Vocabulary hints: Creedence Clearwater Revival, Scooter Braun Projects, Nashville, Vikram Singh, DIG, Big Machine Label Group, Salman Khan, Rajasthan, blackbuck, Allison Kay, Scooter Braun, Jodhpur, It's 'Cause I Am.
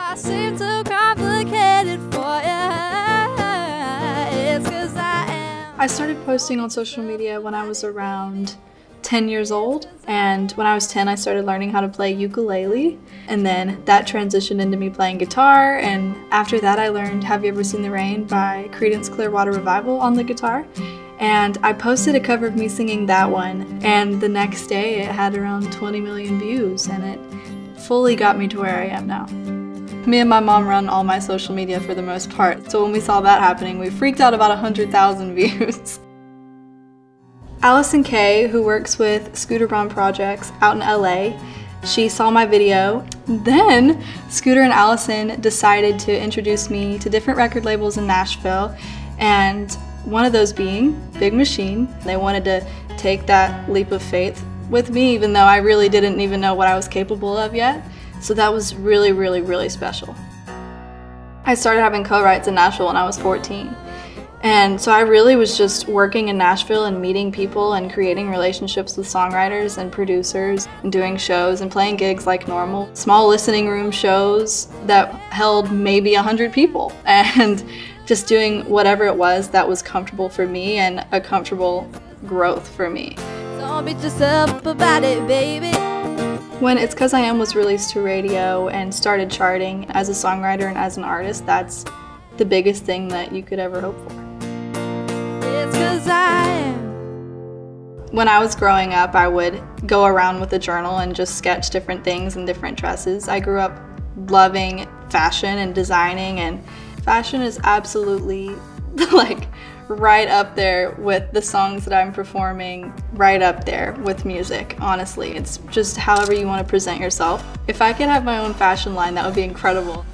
I seem too complicated for you. It's 'cause I am. I started posting on social media when I was around 10 years old, and when I was 10 I started learning how to play ukulele, and then that transitioned into me playing guitar, and after that I learned Have You Ever Seen the Rain by Creedence Clearwater Revival on the guitar, and I posted a cover of me singing that one, and the next day it had around 20 million views, and it fully got me to where I am now. Me and my mom run all my social media for the most part, so when we saw that happening we freaked out about 100,000 views. Allison Kay, who works with Scooter Braun Projects out in LA, she saw my video. Then Scooter and Allison decided to introduce me to different record labels in Nashville, and one of those being Big Machine. They wanted to take that leap of faith with me, even though I really didn't even know what I was capable of yet. So that was really, really, really special. I started having co-writes in Nashville when I was 14. And so I really was just working in Nashville and meeting people and creating relationships with songwriters and producers and doing shows and playing gigs like normal. Small listening room shows that held maybe 100 people, and just doing whatever it was that was comfortable for me and a comfortable growth for me. Don't beat yourself up about it, baby. When It's 'Cause I Am was released to radio and started charting as a songwriter and as an artist, that's the biggest thing that you could ever hope for. It's 'cause I am. When I was growing up, I would go around with a journal and just sketch different things and different dresses. I grew up loving fashion and designing, and fashion is absolutely like right up there with the songs that I'm performing, right up there with music, honestly. It's just however you want to present yourself. If I could have my own fashion line, that would be incredible.